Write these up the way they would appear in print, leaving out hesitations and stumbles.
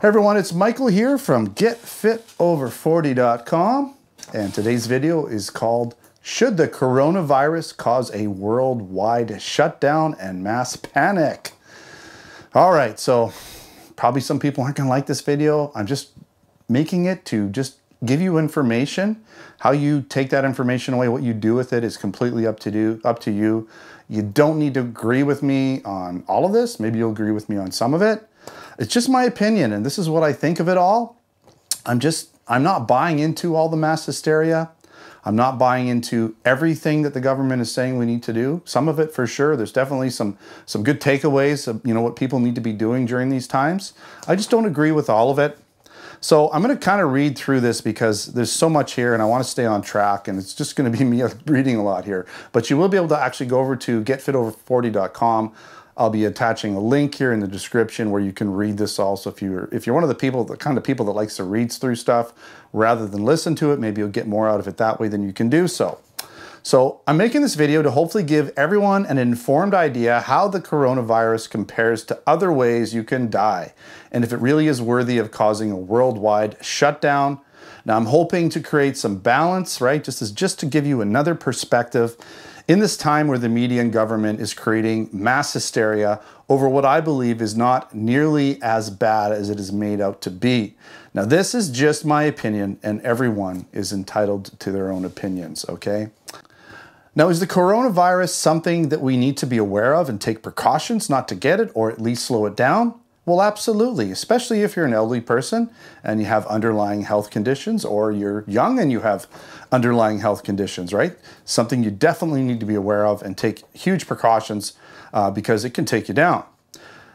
Hey everyone, it's Michael here from GetFitOver40.com, and today's video is called Should the Coronavirus Cause a Worldwide Shutdown and Mass Panic? All right, so probably some people aren't gonna like this video. I'm just making it to just give you information. How you take that information away, what you do with it is completely up to you. You don't need to agree with me on all of this. Maybe you'll agree with me on some of it. It's just my opinion, and this is what I think of it all. I'm not buying into all the mass hysteria. I'm not buying into everything that the government is saying we need to do. Some of it for sure. There's definitely some good takeaways of, you know, what people need to be doing during these times. I just don't agree with all of it. So I'm going to kind of read through this because there's so much here and I want to stay on track, and it's just going to be me reading a lot here. But you will be able to actually go over to getfitover40.com. I'll be attaching a link here in the description where you can read this all. So if you're one of the kind of people that likes to read through stuff rather than listen to it, maybe you'll get more out of it that way than you can do so. So I'm making this video to hopefully give everyone an informed idea how the coronavirus compares to other ways you can die, and if it really is worthy of causing a worldwide shutdown. Now I'm hoping to create some balance, right? Just to give you another perspective in this time where the media and government is creating mass hysteria over what I believe is not nearly as bad as it is made out to be. Now this is just my opinion, and everyone is entitled to their own opinions, okay? Now, is the coronavirus something that we need to be aware of and take precautions not to get it, or at least slow it down? Well, absolutely, especially if you're an elderly person and you have underlying health conditions, or you're young and you have underlying health conditions, right? Something you definitely need to be aware of and take huge precautions because it can take you down.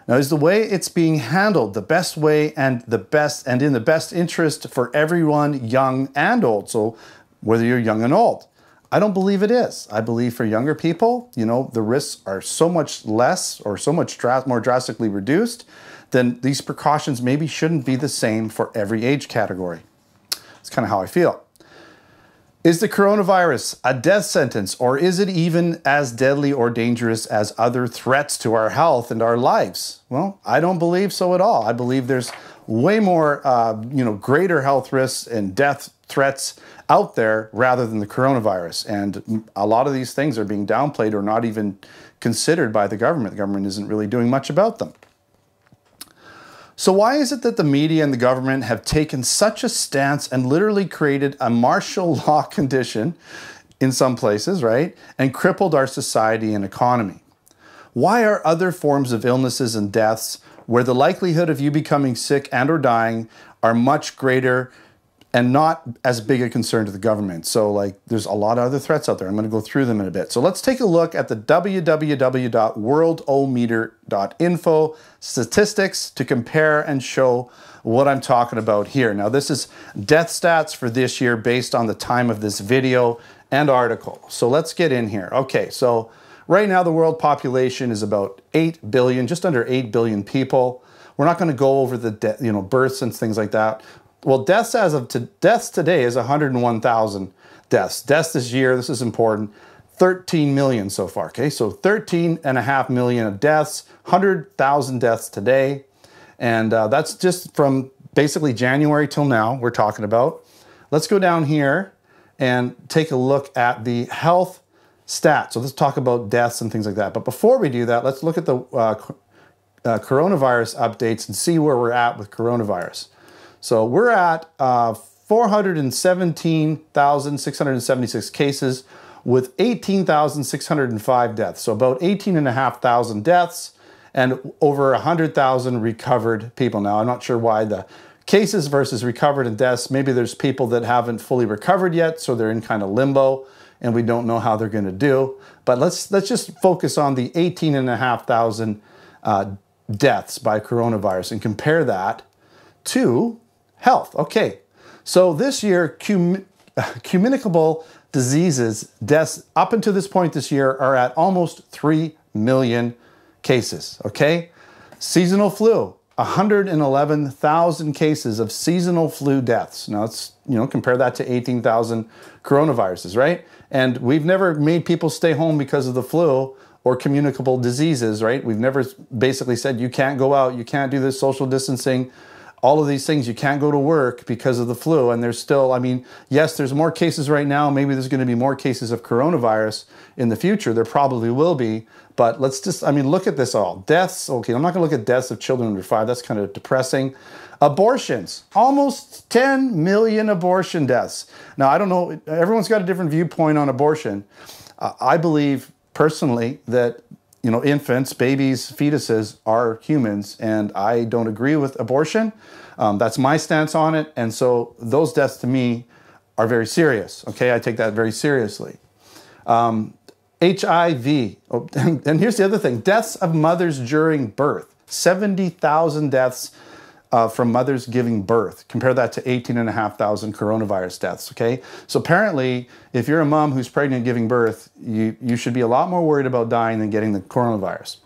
Now, is the way it's being handled the best way and in the best interest for everyone, young and old? So whether you're young and old, I don't believe it is. I believe for younger people, you know, the risks are so much less or so much more drastically reduced, then these precautions maybe shouldn't be the same for every age category. That's kind of how I feel. Is the coronavirus a death sentence, or is it even as deadly or dangerous as other threats to our health and our lives? Well, I don't believe so at all. I believe there's way more, greater health risks and death threats out there rather than the coronavirus. And a lot of these things are being downplayed or not even considered by the government. The government isn't really doing much about them. So why is it that the media and the government have taken such a stance and literally created a martial law condition in some places, right? And crippled our society and economy? Why are other forms of illnesses and deaths, where the likelihood of you becoming sick and or dying are much greater and not as big a concern to the government? So like, there's a lot of other threats out there. I'm gonna go through them in a bit. So let's take a look at the www.worldometers.info statistics to compare and show what I'm talking about here. Now this is death stats for this year based on the time of this video and article. So let's get in here. Okay, so right now the world population is about 8 billion, just under 8 billion people. We're not gonna go over the births and things like that. Well, deaths today is 101,000 deaths. Deaths this year, this is important, 13 million so far, okay? So 13.5 million of deaths, 100,000 deaths today. And that's just from basically January till now we're talking about. Let's go down here and take a look at the health stats. So let's talk about deaths and things like that. But before we do that, let's look at the coronavirus updates and see where we're at with coronavirus. So we're at 417,676 cases with 18,605 deaths. So about 18,500 deaths and over 100,000 recovered people. Now, I'm not sure why the cases versus recovered and deaths. Maybe there's people that haven't fully recovered yet, so they're in kind of limbo and we don't know how they're gonna do. But let's just focus on the 18,500 deaths by coronavirus and compare that to health. Okay, so this year, communicable diseases, deaths up until this point this year are at almost 3 million cases, okay? Seasonal flu, 111,000 cases of seasonal flu deaths. Now, it's, compare that to 18,000 coronaviruses, right? And we've never made people stay home because of the flu or communicable diseases, right? We've never basically said, you can't go out, you can't do this social distancing, all of these things. You can't go to work because of the flu. And there's still, I mean, yes, there's more cases right now. Maybe there's going to be more cases of coronavirus in the future. There probably will be. But let's just, I mean, look at this all. Deaths, okay, I'm not going to look at deaths of children under 5. That's kind of depressing. Abortions, almost 10 million abortion deaths. Now, I don't know, everyone's got a different viewpoint on abortion. I believe personally that, you know, infants, babies, fetuses are humans, and I don't agree with abortion. That's my stance on it. And so those deaths to me are very serious, okay? I take that very seriously. HIV, oh, and here's the other thing, deaths of mothers during birth, 70,000 deaths from mothers giving birth. Compare that to 18,500 coronavirus deaths, okay? So apparently, if you're a mom who's pregnant and giving birth, you should be a lot more worried about dying than getting the coronavirus.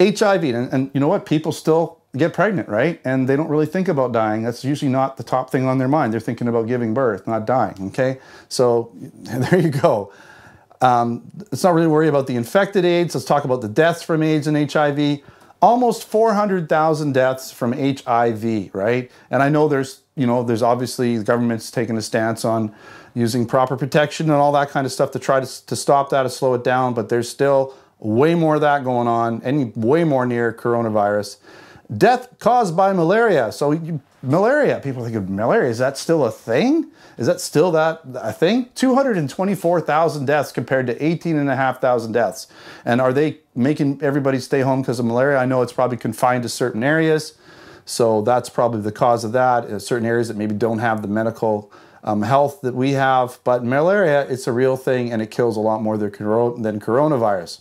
HIV, and you know what? People still get pregnant, right? And they don't really think about dying. That's usually not the top thing on their mind. They're thinking about giving birth, not dying, okay? So there you go. Let's not really worry about the infected AIDS. Let's talk about the deaths from AIDS and HIV. Almost 400,000 deaths from HIV, right? And I know there's, you know, there's obviously the government's taking a stance on using proper protection and all that kind of stuff to try to stop that, to slow it down, but there's still way more of that going on, and way more near coronavirus. Death caused by malaria. So malaria, people think of malaria, is that still a thing? Is that still a thing? 224,000 deaths compared to 18,500 deaths. And are they making everybody stay home because of malaria? I know it's probably confined to certain areas. So that's probably the cause of that. Certain areas that maybe don't have the medical health that we have. But malaria, it's a real thing, and it kills a lot more than coronavirus.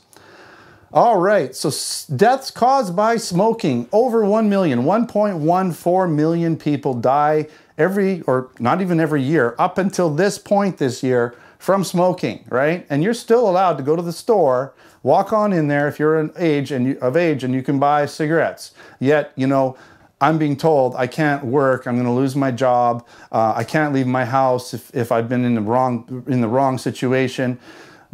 All right, so deaths caused by smoking, over 1 million, 1.14 million people die every, or not even every year, up until this point this year, from smoking, right? And you're still allowed to go to the store, walk on in there if you're of age and you can buy cigarettes. Yet, you know, I'm being told I can't work, I'm going to lose my job, I can't leave my house if I've been in the wrong situation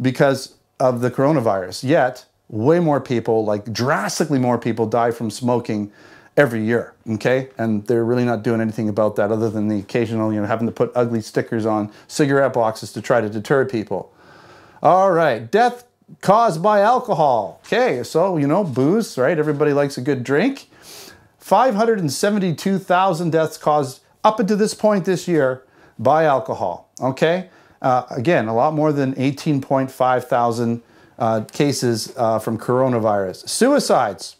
because of the coronavirus. Yet way more people, like drastically more people, die from smoking every year, okay? And they're really not doing anything about that other than the occasional, you know, having to put ugly stickers on cigarette boxes to try to deter people. All right, death caused by alcohol. Okay, so, you know, booze, right? Everybody likes a good drink. 572,000 deaths caused up until this point this year by alcohol, okay? Again, a lot more than 18,500 cases from coronavirus. Suicides,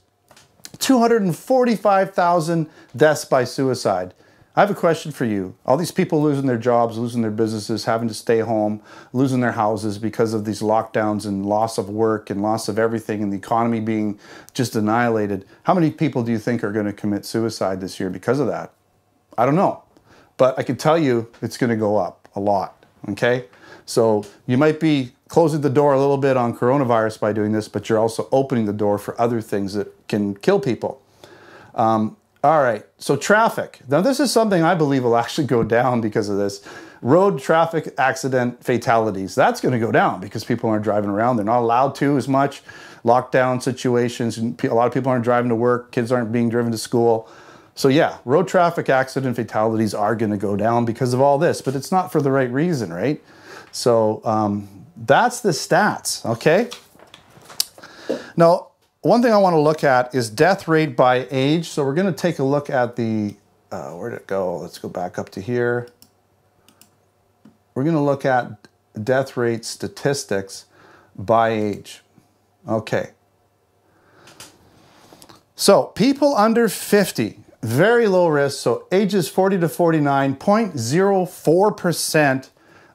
245,000 deaths by suicide. I have a question for you. All these people losing their jobs, losing their businesses, having to stay home, losing their houses because of these lockdowns and loss of work and loss of everything, and the economy being just annihilated. How many people do you think are going to commit suicide this year because of that? I don't know, but I can tell you it's going to go up a lot, okay? So you might be closing the door a little bit on coronavirus by doing this, but you're also opening the door for other things that can kill people. All right, so traffic. Now this is something I believe will actually go down because of this. Road traffic accident fatalities. That's gonna go down because people aren't driving around. They're not allowed to as much. Lockdown situations, a lot of people aren't driving to work, kids aren't being driven to school. So yeah, road traffic accident fatalities are gonna go down because of all this, but it's not for the right reason, right? So, that's the stats, okay? Now, one thing I want to look at is death rate by age. So we're going to take a look at the, where'd it go? Let's go back up to here. We're going to look at death rate statistics by age. Okay. So people under 50, very low risk. So ages 40 to 49, 0.04%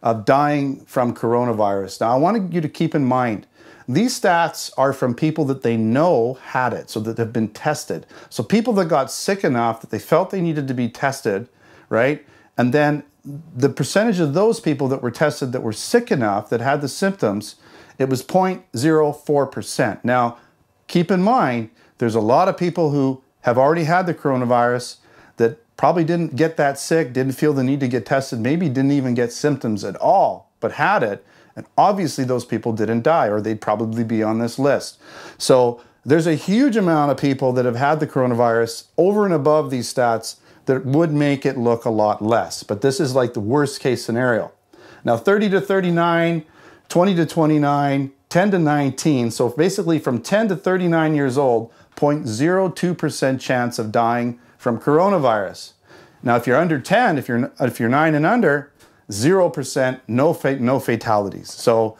of dying from coronavirus. Now, I want you to keep in mind, these stats are from people that they know had it, so that they've been tested. So people that got sick enough that they felt they needed to be tested, right? And then the percentage of those people that were tested that were sick enough, that had the symptoms, it was 0.04%. Now, keep in mind, there's a lot of people who have already had the coronavirus that probably didn't get that sick, didn't feel the need to get tested, maybe didn't even get symptoms at all, but had it. And obviously those people didn't die, or they'd probably be on this list. So There's a huge amount of people that have had the coronavirus over and above these stats that would make it look a lot less, but this is like the worst case scenario. Now 30 to 39, 20 to 29, 10 to 19, so basically from 10 to 39 years old, 0.02% chance of dying from coronavirus. Now if you're under 10, if you're 9 and under, 0%, no fatalities. So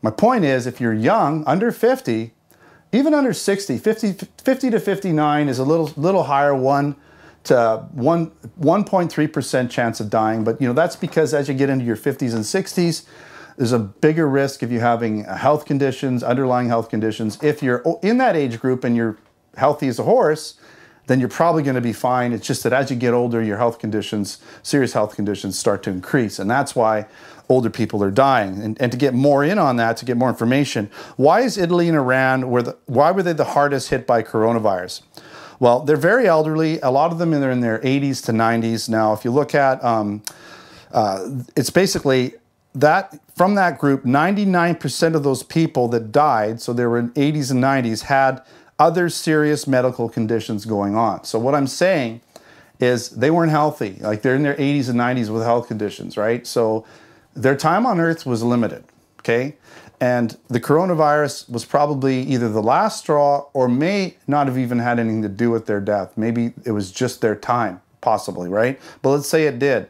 my point is, if you're young, under 50, even under 60, 50 to 59 is a little higher, 1.3% chance of dying, but you know that's because as you get into your 50s and 60s, there's a bigger risk of you having health conditions, underlying health conditions. If you're in that age group and you're healthy as a horse, then you're probably going to be fine. It's just that as you get older, your health conditions, serious health conditions, start to increase, and that's why older people are dying. And to get more in on that, to get more information, why is Italy and Iran, why were they the hardest hit by coronavirus? Well, they're very elderly. A lot of them are in their 80s to 90s. Now, if you look at, it's basically that from that group, 99% of those people that died, so they were in 80s and 90s, had other serious medical conditions going on. So what I'm saying is they weren't healthy. Like they're in their 80s and 90s with health conditions, right? So their time on Earth was limited, okay? And the coronavirus was probably either the last straw or may not have even had anything to do with their death. Maybe it was just their time, possibly, right? But let's say it did.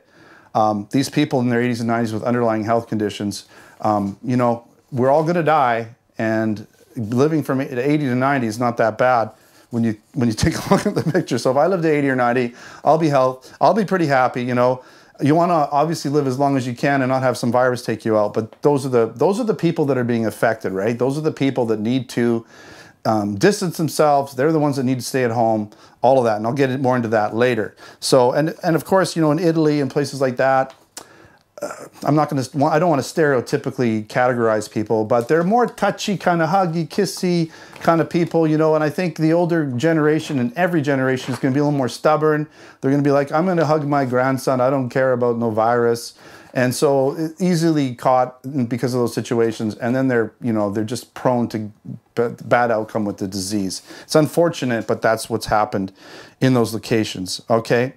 These people in their 80s and 90s with underlying health conditions, you know, we're all gonna die, and living from 80 to 90 is not that bad when you take a look at the picture. So if I live to 80 or 90, I'll be pretty happy, you know. You want to obviously live as long as you can and not have some virus take you out, but those are the people that are being affected, right? Those are the people that need to distance themselves. They're the ones that need to stay at home, all of that, and I'll get more into that later. So, and of course, you know, in Italy and places like that, I don't want to stereotypically categorize people, but they're more touchy, kind of huggy, kissy kind of people, you know, and I think the older generation and every generation is going to be a little more stubborn. They're going to be like, I'm going to hug my grandson. I don't care about no virus. And so easily caught because of those situations. And then they're, you know, they're just prone to bad outcome with the disease. It's unfortunate, but that's what's happened in those locations. Okay.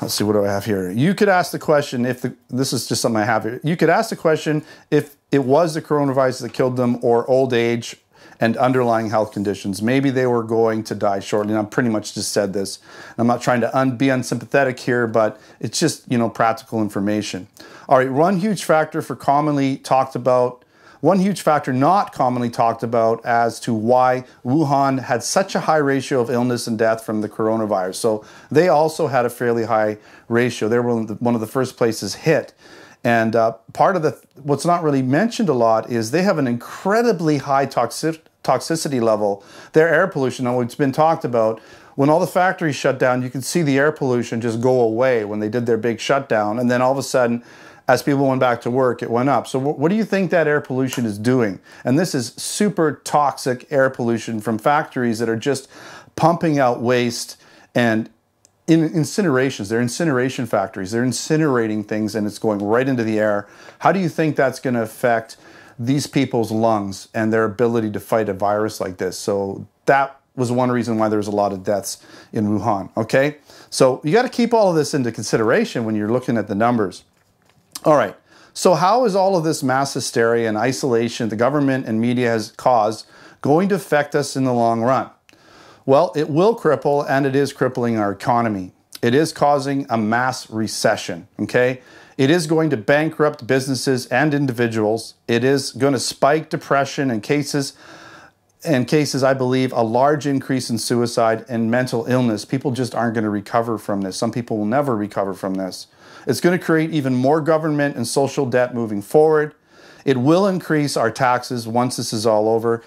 Let's see, what do I have here? You could ask the question if this is just something I have here. You could ask the question if it was the coronavirus that killed them or old age and underlying health conditions. Maybe they were going to die shortly. And I pretty much just said this. I'm not trying to be unsympathetic here, but it's just, you know, practical information. All right, one huge factor not commonly talked about as to why Wuhan had such a high ratio of illness and death from the coronavirus. So they also had a fairly high ratio. They were one of the first places hit. And part of what's not really mentioned a lot is they have an incredibly high toxicity level. Their air pollution, it's been talked about. When all the factories shut down, you could see the air pollution just go away when they did their big shutdown. And then all of a sudden, as people went back to work, it went up. So what do you think that air pollution is doing? And this is super toxic air pollution from factories that are just pumping out waste and incinerations. They're incineration factories. They're incinerating things and it's going right into the air. How do you think that's going to affect these people's lungs and their ability to fight a virus like this? So that was one reason why there was a lot of deaths in Wuhan, okay? So you got to keep all of this into consideration when you're looking at the numbers. All right, so how is all of this mass hysteria and isolation the government and media has caused going to affect us in the long run? Well, it will cripple, and it is crippling our economy. It is causing a mass recession, okay? It is going to bankrupt businesses and individuals. It is going to spike depression and cases, I believe, a large increase in suicide and mental illness. People just aren't going to recover from this. Some people will never recover from this. It's going to create even more government and social debt moving forward. It will increase our taxes once this is all over.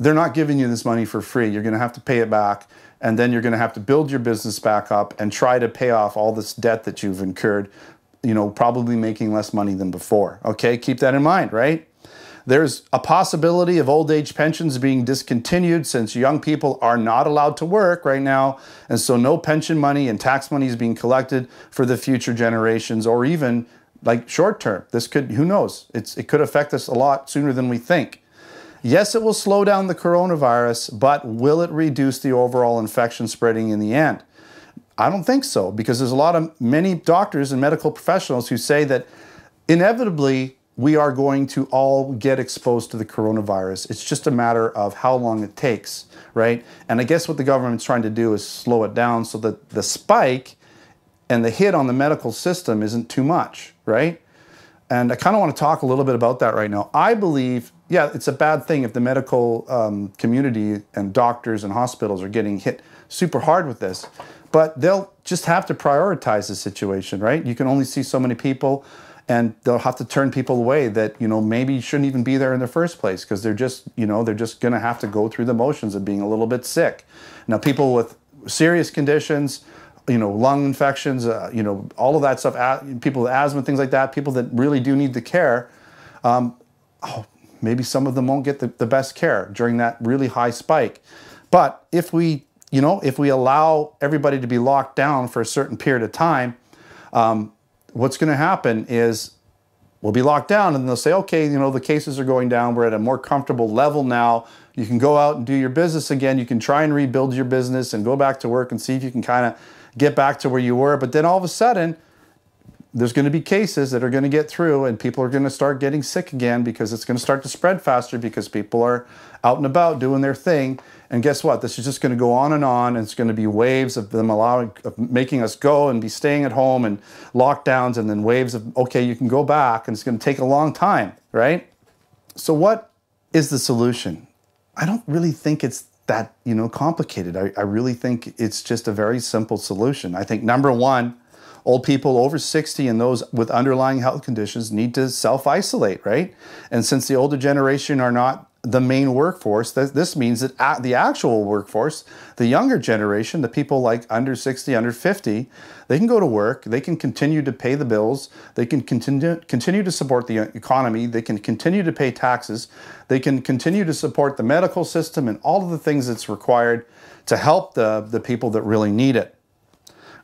They're not giving you this money for free. You're going to have to pay it back, and then you're going to have to build your business back up and try to pay off all this debt that you've incurred, you know, probably making less money than before. Okay, keep that in mind, right? There's a possibility of old age pensions being discontinued since young people are not allowed to work right now. And so no pension money and tax money is being collected for the future generations or even like short term. This could, who knows? It could affect us a lot sooner than we think. Yes, it will slow down the coronavirus, but will it reduce the overall infection spreading in the end? I don't think so, because there's many doctors and medical professionals who say that inevitably we are going to all get exposed to the coronavirus. It's just a matter of how long it takes, right? And I guess what the government's trying to do is slow it down so that the spike and the hit on the medical system isn't too much, right? And I kind of want to talk a little bit about that right now. I believe, yeah, it's a bad thing if the medical community and doctors and hospitals are getting hit super hard with this, but they'll just have to prioritize the situation, right? You can only see so many people, and they'll have to turn people away that, you know, maybe shouldn't even be there in the first place, because they're just, you know, they're just going to have to go through the motions of being a little bit sick. Now, people with serious conditions, you know, lung infections, you know, all of that stuff, people with asthma, things like that, people that really do need the care, maybe some of them won't get the best care during that really high spike. But if we, you know, if we allow everybody to be locked down for a certain period of time, what's going to happen is we'll be locked down, and they'll say, okay, you know, the cases are going down. We're at a more comfortable level now. You can go out and do your business again. You can try and rebuild your business and go back to work and see if you can kind of get back to where you were. But then all of a sudden, there's going to be cases that are going to get through, and people are going to start getting sick again, because it's going to start to spread faster, because people are out and about doing their thing. And guess what? This is just going to go on, and it's going to be waves of them making us go and be staying at home and lockdowns, and then waves of, okay, you can go back, and it's going to take a long time, right? So what is the solution? I don't really think it's that, you know, complicated. I really think it's just a very simple solution. I think number one, old people over 60 and those with underlying health conditions need to self-isolate, right? And since the older generation are not the main workforce, this means that the actual workforce, the younger generation, the people like under 60, under 50, they can go to work, they can continue to pay the bills, they can continue to support the economy, they can continue to pay taxes, they can continue to support the medical system and all of the things that's required to help the people that really need it,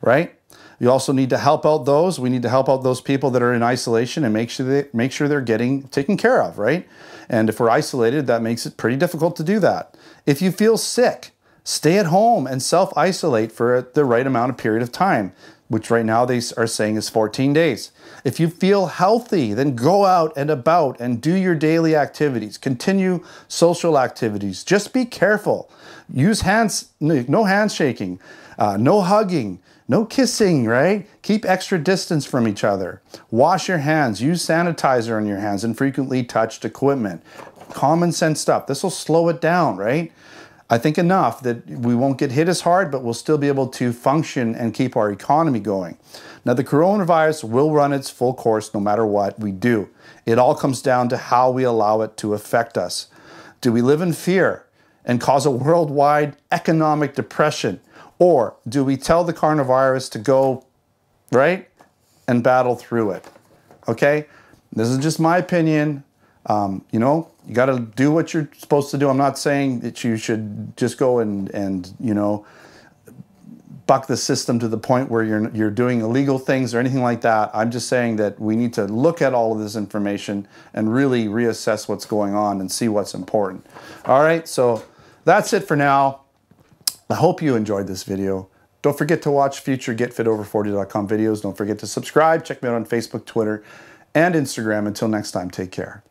right? You also need to help out those. We need to help out those people that are in isolation and make sure they're getting taken care of, right? And if we're isolated, that makes it pretty difficult to do that. If you feel sick, stay at home and self-isolate for the right amount of period of time, which right now they are saying is 14 days. If you feel healthy, then go out and about and do your daily activities. Continue social activities. Just be careful. Use hands, no handshaking, no hugging. No kissing, right? Keep extra distance from each other. Wash your hands. Use sanitizer on your hands and infrequently touched equipment. Common sense stuff. This will slow it down, right? I think enough that we won't get hit as hard, but we'll still be able to function and keep our economy going. Now, the coronavirus will run its full course no matter what we do. It all comes down to how we allow it to affect us. Do we live in fear and cause a worldwide economic depression? Or do we tell the coronavirus to go, right, and battle through it? Okay? This is just my opinion. You know, you got to do what you're supposed to do. I'm not saying that you should just go and you know, buck the system to the point where you're doing illegal things or anything like that. I'm just saying that we need to look at all of this information and really reassess what's going on and see what's important. All right, so that's it for now. I hope you enjoyed this video. Don't forget to watch future GetFitOver40.com videos. Don't forget to subscribe. Check me out on Facebook, Twitter, and Instagram. Until next time, take care.